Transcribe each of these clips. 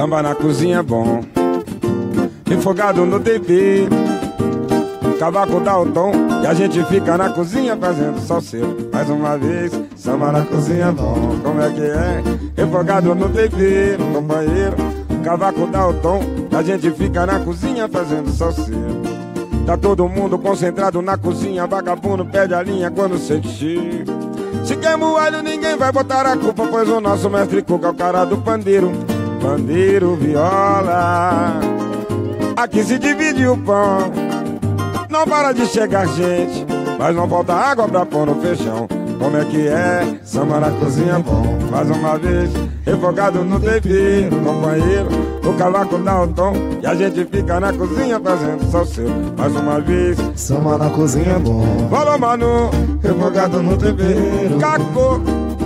Samba na cozinha é bom, refogado no TV, Cavaco Dalton, e a gente fica na cozinha fazendo salseiro. Mais uma vez, samba na cozinha é bom, como é que é? Refogado no TV, companheiro, Cavaco Dalton, e a gente fica na cozinha fazendo salseiro. Tá todo mundo concentrado na cozinha, vagabundo perde a linha quando sente cheiro. Se queima o alho, ninguém vai botar a culpa, pois o nosso mestre Cuca é o cara do pandeiro. Pandeiro, viola, aqui se divide o pão. Não para de chegar gente, mas não falta água pra pôr no feijão. Como é que é? Samba na cozinha bom. Mais uma vez, refogado no tempero, companheiro, o Cavaco Dalton, e a gente fica na cozinha fazendo salseiro. Mais uma vez, samba na cozinha bom. Falou, Manu, refogado no tempero, Caco,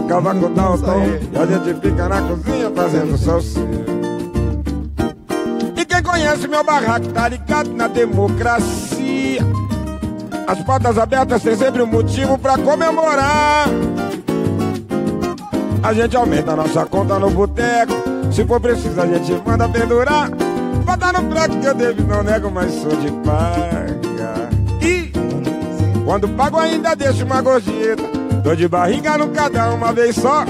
Cavaco Dalton, e a gente fica na cozinha fazendo salseiro. E quem conhece meu barraco tá ligado na democracia. As portas abertas tem sempre um motivo pra comemorar. A gente aumenta a nossa conta no boteco, se for preciso a gente manda pendurar. Bota no prato que eu devo, não nego, mas sou de paga. E quando pago ainda deixo uma gorjeta, dou de barriga no cada uma vez só.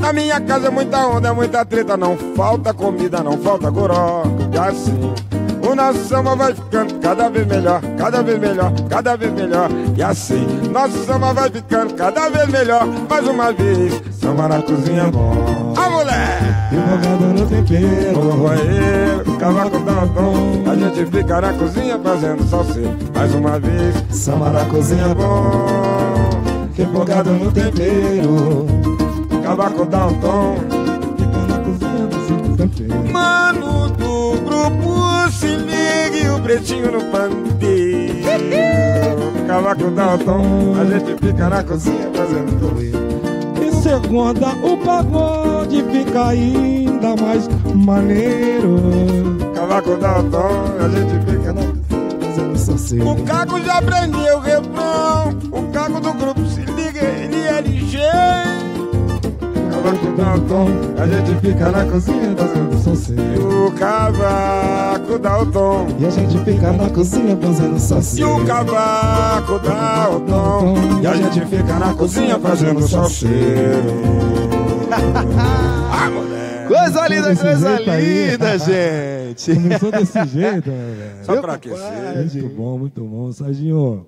Na minha casa é muita onda, é muita treta, não falta comida, não falta goró. E assim o nosso samba vai ficando cada vez melhor, cada vez melhor, cada vez melhor. E assim nosso samba vai ficando cada vez melhor. Mais uma vez, samba na cozinha é bom. A mulher, refogado no tempero, companheiro, Cavaco Dalton, a gente fica na cozinha fazendo salseiro. Mais uma vez, samba na cozinha é bom, refogado no tempero, Cavaco Dalton, fica na cozinha fazendo salseiro. Mano do grupo Se Liga e o pretinho no pandeiro, Cavaco Dalton, a gente fica na cozinha fazendo salseiro. Segunda, o pagode fica ainda mais maneiro. Cavaco Dalton, a gente fica na cozinha fazendo salseiro. O Caco já aprendeu o refrão, o Caco do grupo Se Liga, ele é ligeiro. Cavaco Dalton, a gente fica na cozinha fazendo salseiro. O Cavaco Dalton, e a gente fica na cozinha fazendo salseiro. E o Cavaco Dalton, e a gente fica na cozinha fazendo salseiro. Ah, moleque! Coisa linda, gente! Começou desse jeito, velho. Só pra aquecer. Muito bom, muito bom. Serginho.